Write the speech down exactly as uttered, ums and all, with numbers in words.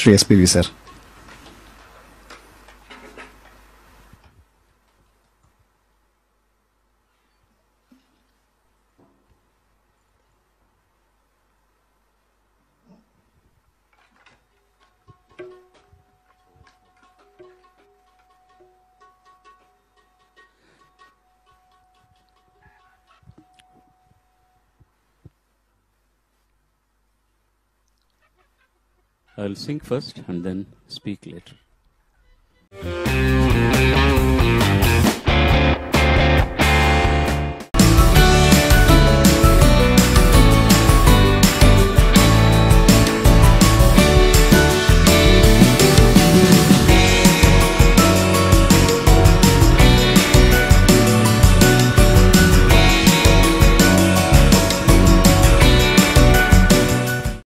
Sri S P V sir. I'll sing first and then speak later.